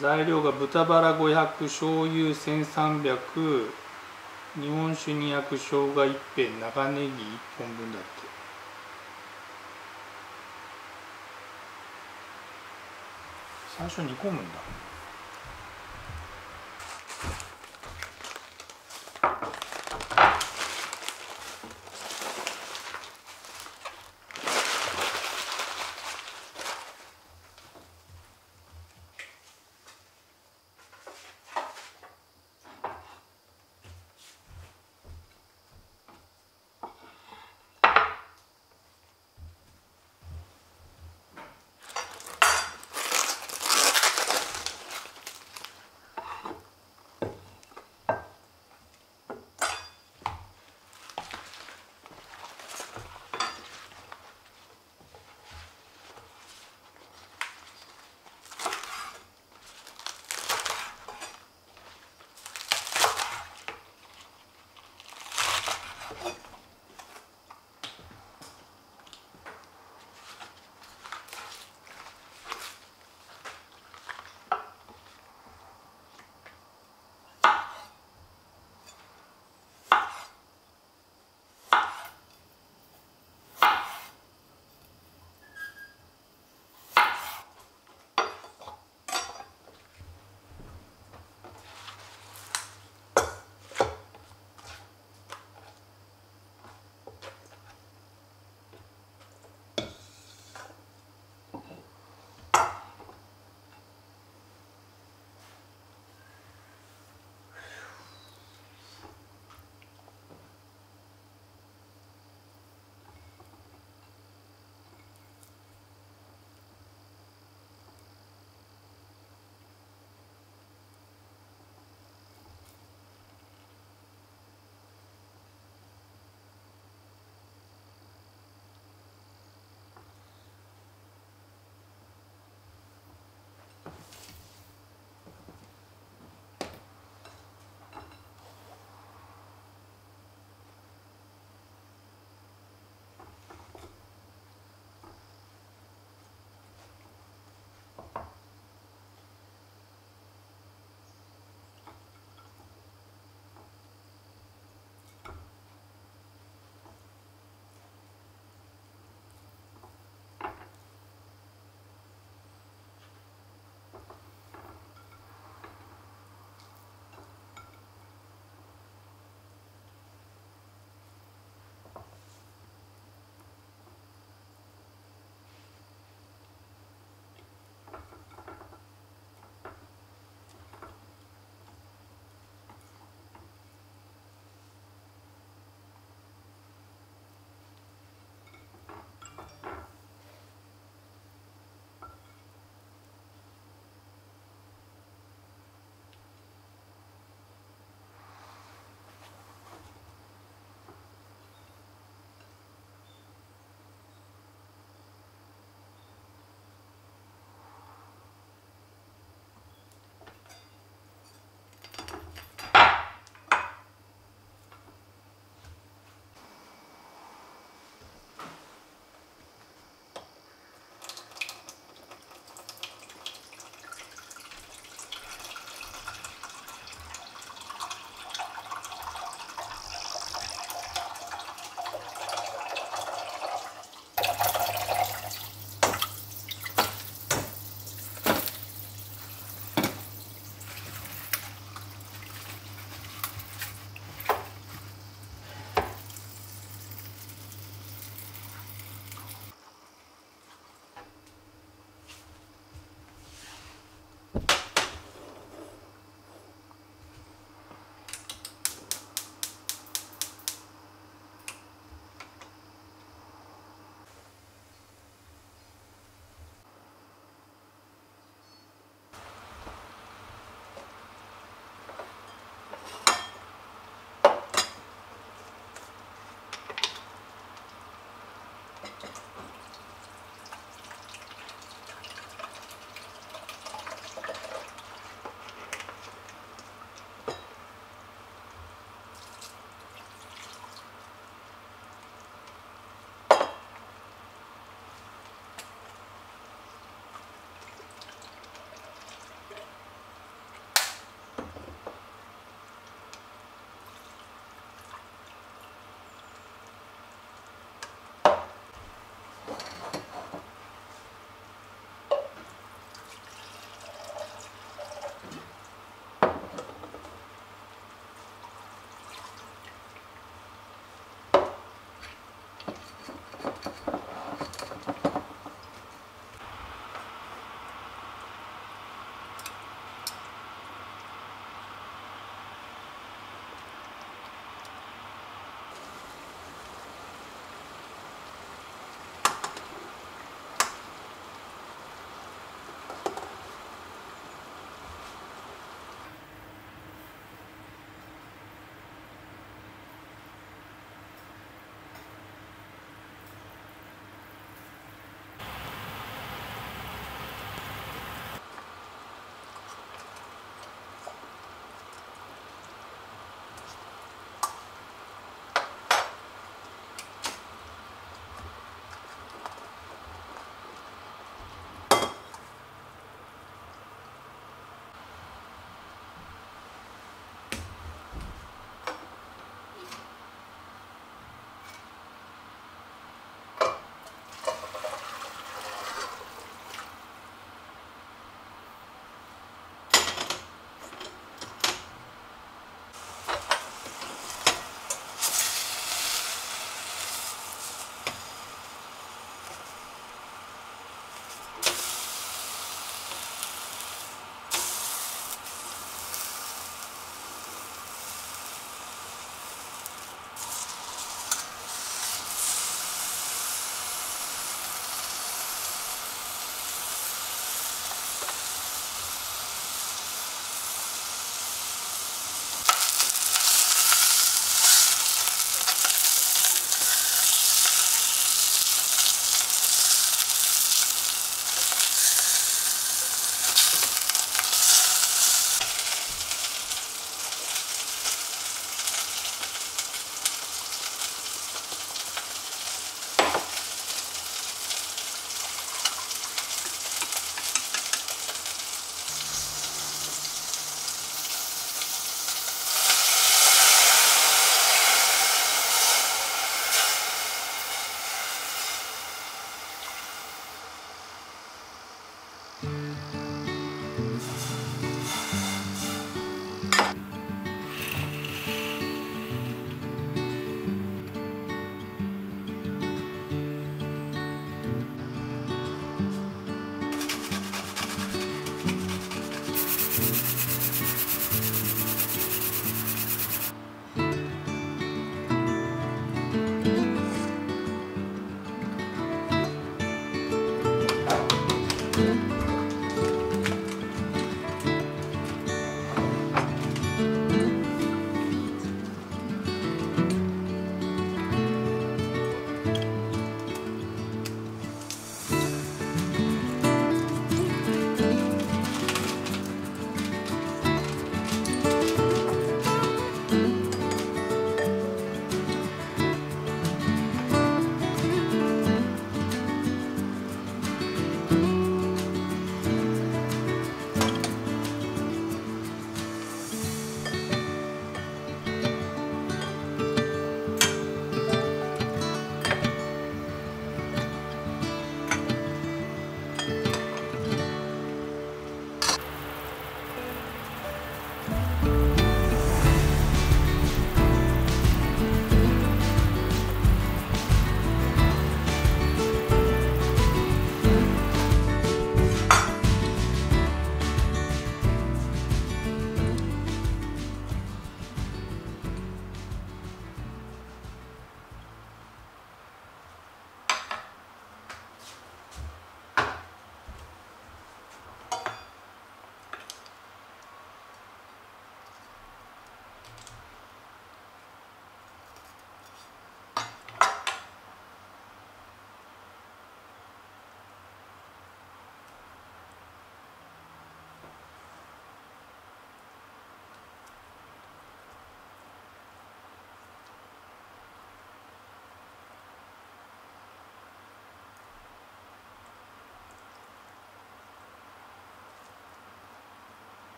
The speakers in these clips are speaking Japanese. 材料が豚バラ500、醤油1300、日本酒200、生姜1片、長ネギ1本分だって。最初煮込むんだ。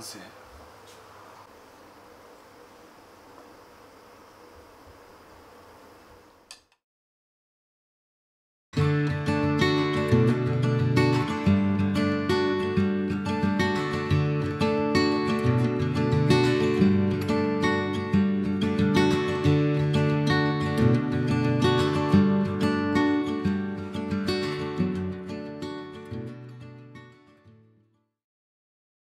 完成。